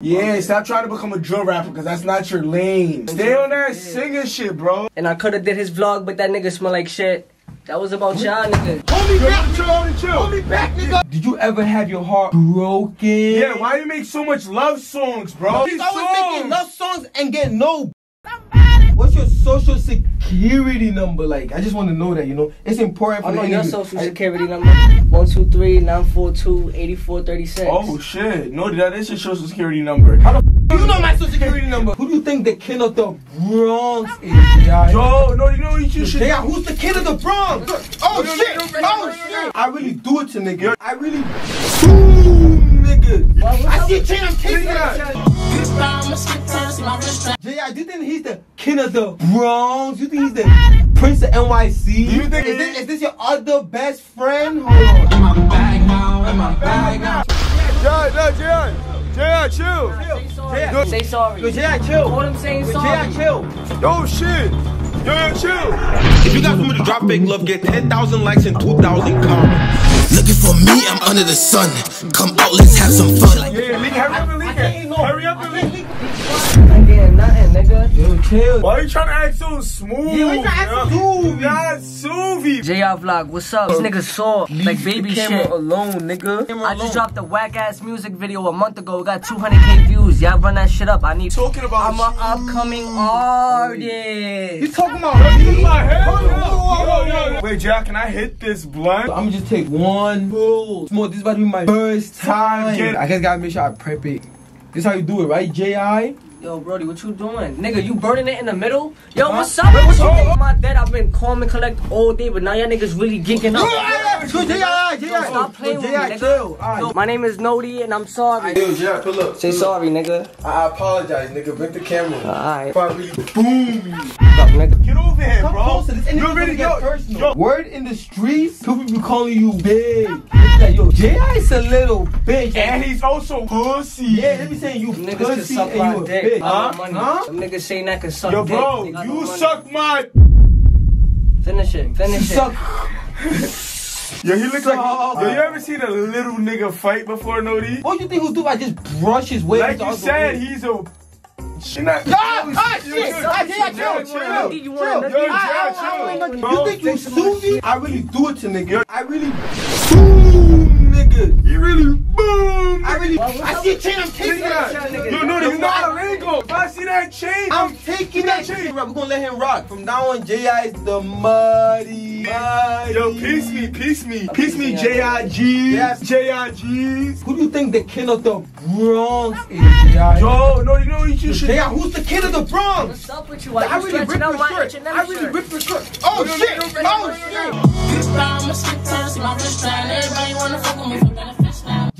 Yeah, stop trying to become a drill rapper because that's not your lane. Stay on there and sing and shit, bro. And I could have did his vlog, but that nigga smell like shit. That was about y'all nigga. Hold me back, chill, hold me back, nigga. Did you ever have your heart broken? Yeah, why do you make so much love songs, bro? He's always making love songs and get no. What's your social security number like? I just want to know that, you know. It's important for me. I know your social security number. 123-942-8436. Oh shit! No, that is your social security number. How the f you know my social security number? Who do you think the king of the Bronx is? Yo, no, you know what you should. Yeah, who's the king of the Bronx? Oh shit! Oh shit! I really do it to nigga. I really do nigga. I see Chain, I'm kicking out. J.I., do you think he's the king of the Bronx? You think he's the prince of NYC? You think is this your other best friend? Hold on. Am I back now? Am I back now? J.I., no, J.I. J.I., chill. J.I., say sorry. Yo, J.I., chill. What I'm saying, sorry. J.I., chill. Yo, shit. Yo, chill. If you got somebody to drop fake love, get 10,000 likes and 2,000 comments. Looking for me, I'm under the sun. Come out, let's have some fun. Yeah, hurry up and leak. I did nothing, nigga. Yo, chill. Why are you trying to act so smooth? Yeah, we trying to act smooth. Yeah, Suvi. J.I. Vlog, what's up? These niggas saw like baby shit alone, nigga. I just dropped a whack ass music video a month ago. It got 200K views. Y'all run that shit up. I need. Talking about. I'm an upcoming artist. You talking about me? Wait, J.I., can I hit this blunt? I'm gonna just take one. This is about to be my first time. I just gotta make sure I prep it. This is how you do it, right, J.I.? Yo, Brody, what you doing? Nigga, you burning it in the middle? Yo, what's up? What you think about that? I've been calm and collect all day, but now y'all niggas really geeking up. Yo, J.I., stop playing with me, nigga. My name is Nodi, and I'm sorry. Yo, J.I., pull up. Say sorry, nigga. I apologize, nigga. Bring the camera. Alright. Boom. Stop, nigga. Get over here, bro. You're ready to get personal. Word in the streets, people be calling you big. Yo, J.I.'s a little bitch. And he's also pussy. Yeah, let me say you pussy and you a dick. Huh? Them niggas saying that can suck. Yo, bro, you suck my. Finish it. Finish it. Yo, he looks like. Yo, you ever seen a little nigga fight before, Nodi? What do you think he'll do if I just brush his way? Like you said, he's a. Shit. You think you sue me? I really do it to nigga. I really sue nigga. You really boom. I see a chain. I'm taking that. No, it's not illegal. If I see that chain, I'm taking that chain. We're gonna let him rock. From now on, J.I. is the muddy. Yo, peace me, J.I.G. J.I.G.'s. Who do you think the king of the Bronx is, J.I.? Yo, no, you know what you should. J.I., who's the king of the Bronx? What's up with you? I really ripped your shirt. I really ripped your shirt. Oh shit! Oh shit!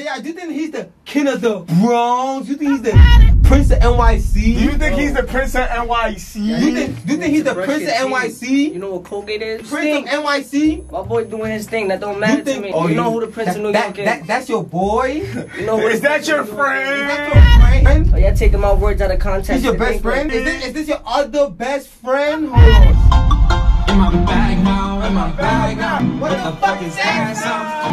J.I., do you think he's the king of the Bronx? You think he's the prince of NYC? He's the prince of NYC? Yeah, do you think he's the prince of NYC? You know what Colgate is? Prince of NYC? My boy doing his thing. That don't matter to me. You know who the prince of New York is? That's your boy? You know is that your friend? Oh, y'all taking my words out of context. Is your best friend? Is this your other best friend? Hold on. In my bag now, in my bag now. What the fuck is that?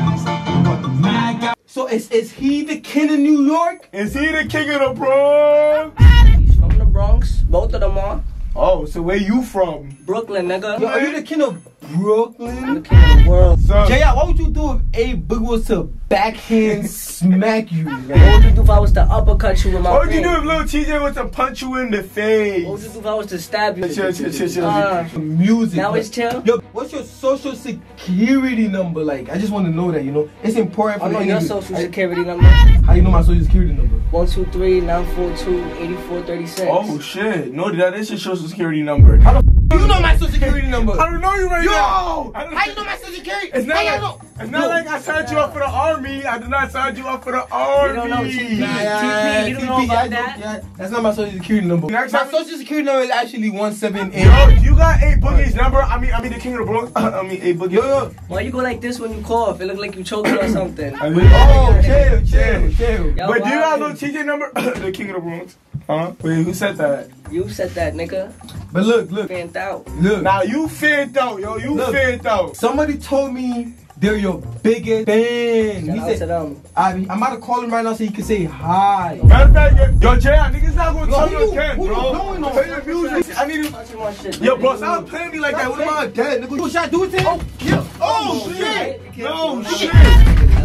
So is he the king of New York? Is he the king of the Bronx? He's from the Bronx. Both of them are. Oh, so where you from? Brooklyn, nigga. Yo, are you the king of Brooklyn? I'm the king of the world. J.I., what would you do if A Boogie was to backhand smack you? What would you do if I was to uppercut you with my face? What would you do if Lil Tjay was to punch you in the face? What would you do if I was to stab you? Music. Now it's chill. Yo, what's your social security number like? I just want to know that, you know. It's important for me. I know your social security number. How you know my social security number? 123-942-8436. Oh shit! No, that is your social security number. How the you know my social security number? I don't know you right now. How you know my social security? It's not like I signed you up for the army. I did not sign you up for the army. You don't know TP. You don't know about that. That's not my social security number. My social security number is actually 178. Yo, you got A Boogie's number? I mean the king of the Bronx. A Boogie. Yo. Why you go like this when you cough? It look like you choking or something. Oh, chill. But do you got a little TJ number? The king of the Bronx. Huh? Wait, who said that? You said that, nigga. But look. Fanned out. Look. Now you fanned out, yo. You fanned out. Somebody told me They're your biggest fan. He said, I'm about to call him right now so he can say hi. Yo, J.I., niggas not gonna tell you again, bro. Play your music. I need you. Yo, bro, stop playing me like that. What am I dead, nigga? Should I do it to him? Oh, shit. Yo, shit.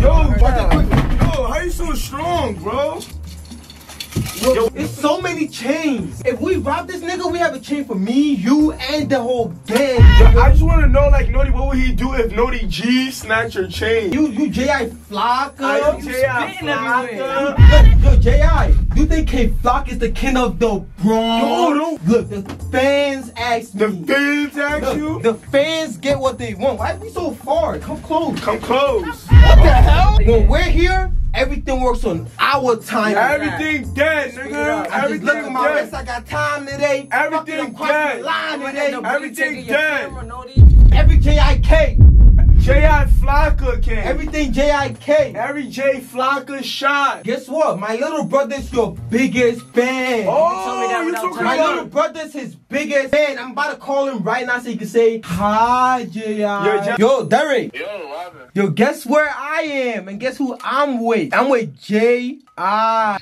Yo, what the fuck? Yo, how you so strong, bro? Yo, it's so many chains. If we rob this nigga, we have a chain for me, you, and the whole gang. Yo, I just want to know, like, Nodi, what would he do if Nodi G snatched your chain? You J.I. Flocka. J.I. Flocka. Yo, J.I., you think Kay Flock is the king of the Bronx? No. Look, the fans ask me. The fans ask you? The fans get what they want. Why are we so far? Come close. Come close. What the hell? When we're here, everything works on our time. Everything dead, nigga. Everything dead. My wrist, I got time today. Everything dead. Everything dead. Every J.I.K. J.I. Flocka came. Everything J.I.K. Every J. Flocka shot. Guess what? My little brother's your biggest fan. Oh, you talking about? My little brother's his biggest fan. I'm about to call him right now so he can say, hi, J.I. Yo, Derek. Yo, Robin. Yo, guess where I am and guess who I'm with? I'm with J.I.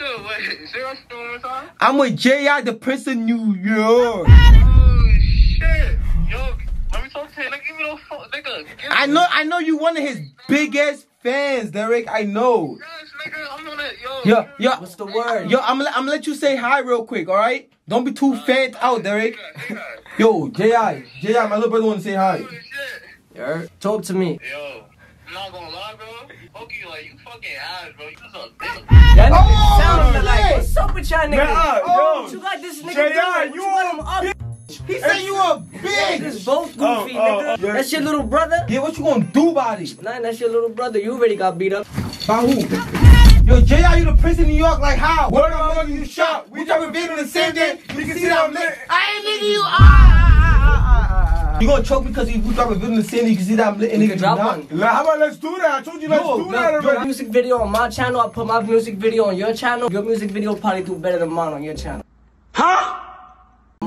I'm with J.I., the Prince of New York. Oh, shit. Yo. Let me talk to him. Like, give me no phone, nigga. I know you one of his biggest fans, Derek. I know. Yes, nigga, I'm gonna yo. What's the word? Yo, I'm let you say hi real quick, all right? Don't be too fanned out, Derek. Yo, J.I., my little brother wanna say hi. Yeah, talk to me. Yo, I'm not gonna lie, bro. Fuck you, like you fucking ass, bro. You just a bitch. That nigga sounded like, what's up with y'all niggas? Oh, what you got this nigga doing? You want him up? He said you a bitch. This both goofy, nigga. Yeah. That's your little brother? Yeah, what you gonna do about it? Nah, that's your little brother. You already got beat up. By who? Yo, J.I., you the Prince in New York, like how? Word on mother, you shot. We drop a video on the same day. You can see that I'm lit. I ain't leaving you. You gonna choke me because we drop a video in the same day. You can see that I'm lit. And nigga, drop one. How about let's do that? I told you let's do that already. Your music video on my channel. I put my music video on your channel. Your music video probably do better than mine on your channel. Huh?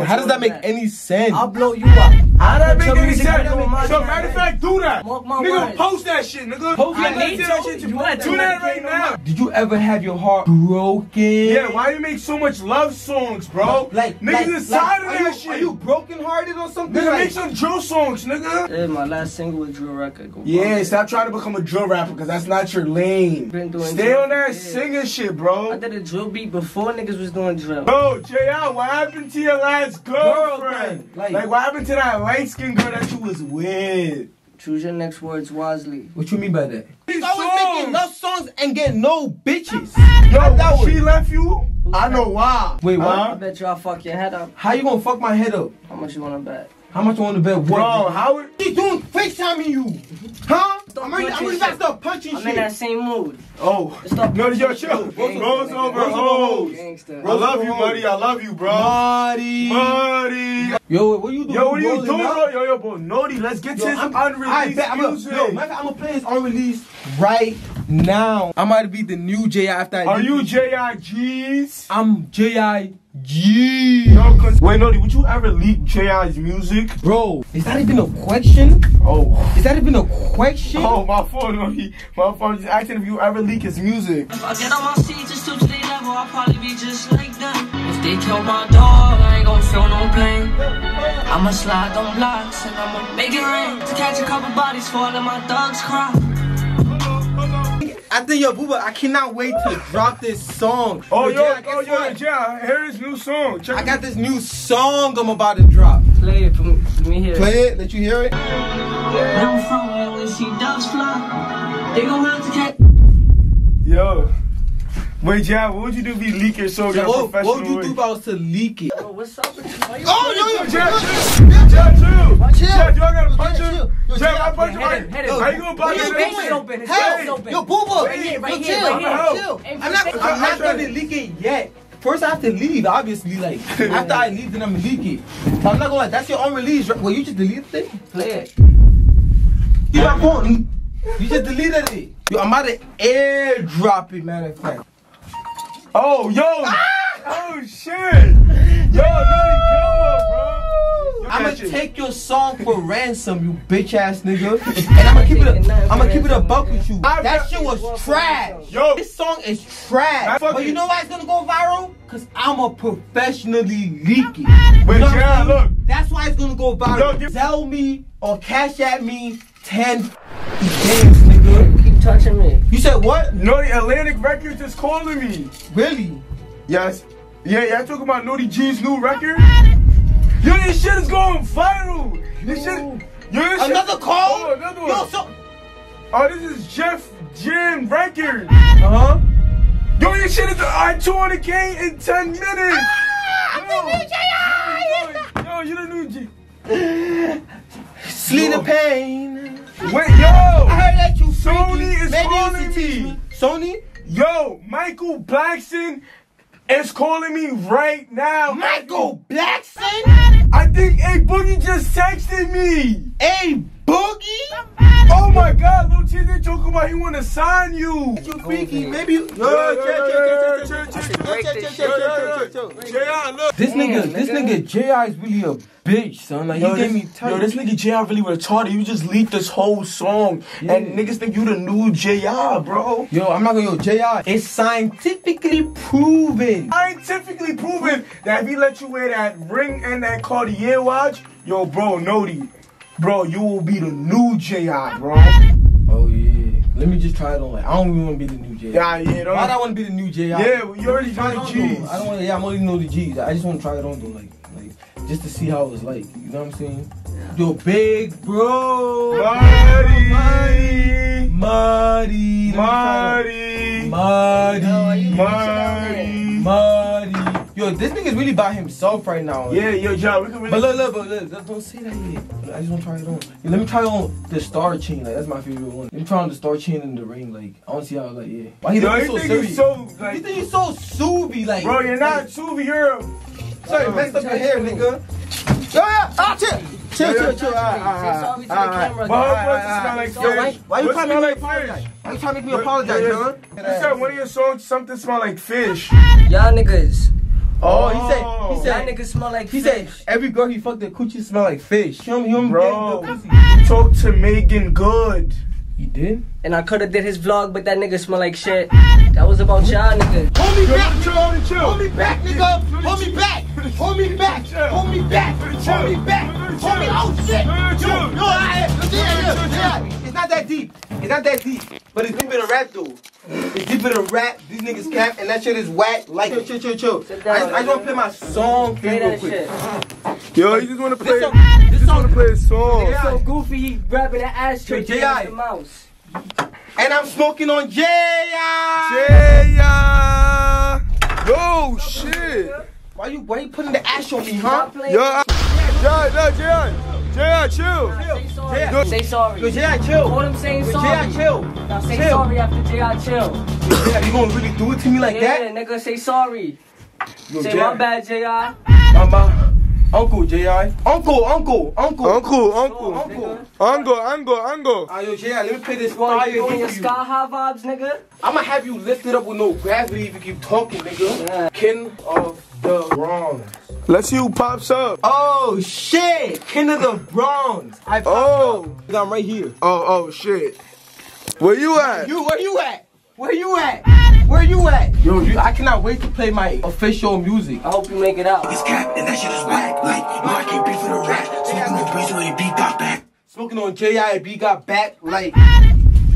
How does that make any sense? I'll blow you up. How does that make any sense? So matter of fact, do that. Nigga, post that shit, nigga. Post that shit. Do that right now. Did you ever have your heart broken? Yeah, why you make so much love songs, bro? Like, niggas inside of that shit. Are you broken hearted or something? Nigga, make some drill songs, nigga. Yeah, my last single was drill record. Yeah, stop trying to become a drill rapper because that's not your lane. Stay on that singing shit, bro. I did a drill beat before niggas was doing drill. Bro, J.I., what happened to your last girlfriend? Like, what happened to that light-skinned girl that you was with? Choose your next words wisely. What you mean by that? She's always making love songs and getting no bitches. Yo, she left you? I know why. Wait, what? I bet you I'll fuck your head up. How you gonna fuck my head up? How much you wanna bet? How much you wanna bet? What? Bro, how? She doing FaceTiming you. Huh? I'm gonna start punching shit. I'm in that same mood. Oh. No, yo, chill. Rose over hoes. I love you, buddy. I love you, bro. Buddy. Yo, what you doing? Yo, what are you doing, bro? Yo, bro. Nodi, let's get to his unreleased music. Yo, matter of fact, I'm gonna play his unreleased right now. I might be the new J.I. after I do. Are you J.I.G's? I'm J.I.G. Wait, Nodi, would you ever leak J.I.'s music? Bro, is that even a question? Oh. Is that even a question? Oh, my phone, Nodi. My phone is asking if you ever leak his music. If I get on my seat just to their level, I'll probably be just like them. If they kill my dog, I ain't gonna feel no blame. I'ma slide on blocks and I'ma make it rain. To catch a couple bodies for all of my thugs cry. I think, yo, Booba, I cannot wait to drop this song. Oh, yo, hear this new song. Check I got this new song I'm about to drop. Play it for me. Let me hear it. Let you hear it. Yeah. When she does fly, they gon' have to catch. Yo. Wait, Jav, what would you do if you leak your song in a professional way? What would you do if I was to leak it? Yo, what's up with you? Yo, Jav, chill. Jav, you gotta punch him. Jav, I punch him. How you gonna punch him? Hey, yo, Booba, chill. I'm not gonna leak it yet. First, I have to leave, obviously. Like, after I leave, then I'm gonna leak it. But I'm not gonna lie, that's your unreleased. Well, you just deleted the thing? Play it. You got phone. You just deleted it. Yo, I'm about to airdrop it, matter of fact. Oh, yo! Ah! Oh, shit! Yo, Nodi, go, bro! I'm gonna gonna take your song for ransom, you bitch ass nigga. And I'ma keep it a buck with you. That shit was trash. Yo, this song is trash. But you know why it's gonna go viral? Cause I'm a professionally leaking. But yeah, look. That's why it's gonna go viral. Yo, tell me or cash at me 10 games, nigga. Keep touching me. You said what? No, the Atlantic Records is calling me. Really? Yes. Yeah, y'all talking about Nodi G's new record? Yo, this shit is going viral. This shit, yo, this another shit, call? Oh, another one. Yo, so, oh, this is Jeff Jin record. Uh huh. Yo, this shit is 200K in 10 minutes. Ah, yo, you the new G. Sleep the pain. Wait, yo. I heard that you. Sony is calling me. Sony? Yo, Michael Blackson. It's calling me right now. Michael Blackson? I think A Boogie just texted me. A Boogie? Oh my God, Lil Tjay talking about he wanna sign you. You freaky, maybe you. J.I., look. This nigga J.I. is really a bitch, son. Like, he gave me tight. Yo, this nigga J.I. really retarded. You just leaked this whole song, and niggas think you the new J.I., bro. Yo, I'm not gonna J.I. It's scientifically proven. Scientifically proven that if he let you wear that ring and that Cartier watch, yo, bro, Nodi. Bro, you will be the new J.I., bro. Oh, yeah. Let me just try it on. Like, I don't even want to be the new J.I. Why do I want to be the new J.I.? Yeah, well, you already tried the G's. Though. I don't want to, yeah, I'm only Nodi G's. I just want to try it on, though, like, just to see how it's like. You know what I'm saying? Yo, big bro. Marty. Yo, this nigga's really by himself right now. Yeah, yo, Jav, we can really. But look, don't say that yet. I just want to try it on. Yo, let me try on the star chain. Like, that's my favorite one. Let me try on the star chain and the ring. Like, I don't see how, like, yeah. Why he looking so serious? He's so, like, you think he's so Subi, like. Bro, you're not Subi, you're. Sorry, messed up your hair, nigga. Yo, yeah, ah, chill. Sorry to the camera. Why you trying to make me apologize? Why you trying to make me apologize, huh? You said one of your songs, something smell like fish. Y'all niggas. Oh, he said that nigga smell like fish. He said every girl he fucked the coochie smell like fish. Bro, talk to Megan Good. You did? And I could have did his vlog, but that nigga smell like shit. That was about y'all niggas. Hold me back, chill. Hold me back, nigga. Hold me back. Oh shit. It's not that deep. But it's deeper than rap, though. It's deeper than rap. These niggas cap, and that shit is whack. Like, chill. I just want to play my song real quick. Yo, you just want to play. This song. It's so goofy. He grabbing an ashtray. J.I. mouse. And I'm smoking on J.I. Yo, shit. Why you putting the ash on me, huh? Yo, J.I. J.I., chill. Say sorry. Yo, J.I., chill. Hold him saying sorry. J.I., chill. Now say sorry after J.I., chill. J.I., you gonna really do it to me like that? Yeah, nigga, say sorry. Yo, say my bad, J.I. My uncle, J.I. Uncle. Ah, yo, J.I., let me play this fire. You doing your sky high vibes, nigga? I'ma have you lifted up with no gravity if you keep talking, nigga. Yeah. King of the Bronx. Let's see who pops up. Oh shit! King of the Bronx. I popped up. I'm right here. Oh shit. Where you at? Yo, I cannot wait to play my official music. I hope you make it out. It's cap and that shit is whack. Like Marky B for the rap. Smoking on Breeze when B got back. Smoking on J.I. B got back. Like.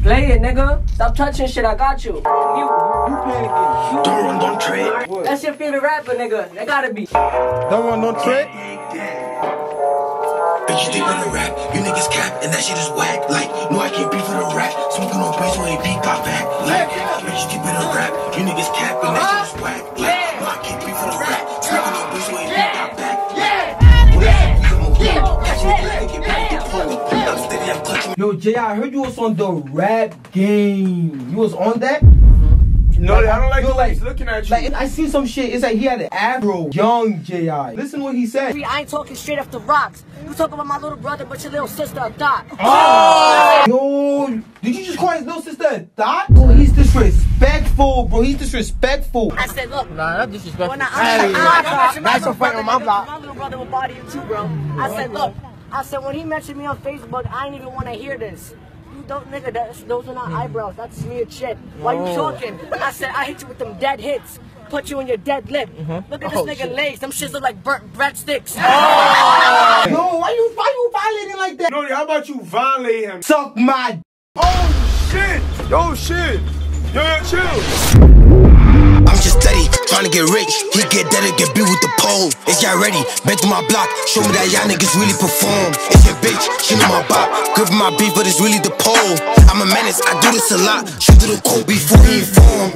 Play it, nigga. Stop touching shit, I got you. You play it again. Don't run, don't trade. That's your favorite rapper, nigga. That gotta be. Don't run, don't trade. Bitch, you think on the rap. You niggas cap, and that shit is whack. Like, no, I can't be for the rap. Smoking on Breeze when they beat got back. Like, bitch, you think on the rap. You niggas cap, and that shit is whack. Like, no, I can't be for the rap. Smoking on Breeze when they beat got back. Yo, J.I., I heard you was on the rap game. You was on that? No, like, I don't like the way he's looking at you. Like, I see some shit. It's like he had an afro. Young J.I. Listen to what he said. I ain't talking straight off the rocks. You talking about my little brother, but your little sister a thot. Oh! Yo, did you just call his little sister a thot? Oh, he's disrespectful, bro. I said, look. Nah, that's disrespectful. That's a fight on my block. little brother would body you too, bro. I said, look, I said, when he mentioned me on Facebook, I didn't even want to hear this. You don't, nigga, those are not eyebrows. That's weird shit. Why you talking? I said, I hit you with them dead hits. Put you in your dead lip. Look at this nigga legs. Them shits look like burnt breadsticks. Oh. No, why you violating like that? No, how about you violate him? Suck my d. Oh, shit. Yo, shit. Yo, chill. I'm just steady, trying to get rich. He get dead and get beat with the pole. It's y'all ready, back to my block. Show me that y'all niggas really perform. It's your bitch, she know my bop. Good for my beef, but it's really the pole. I'm a menace, I do this a lot. Shoot to the cold before he informed.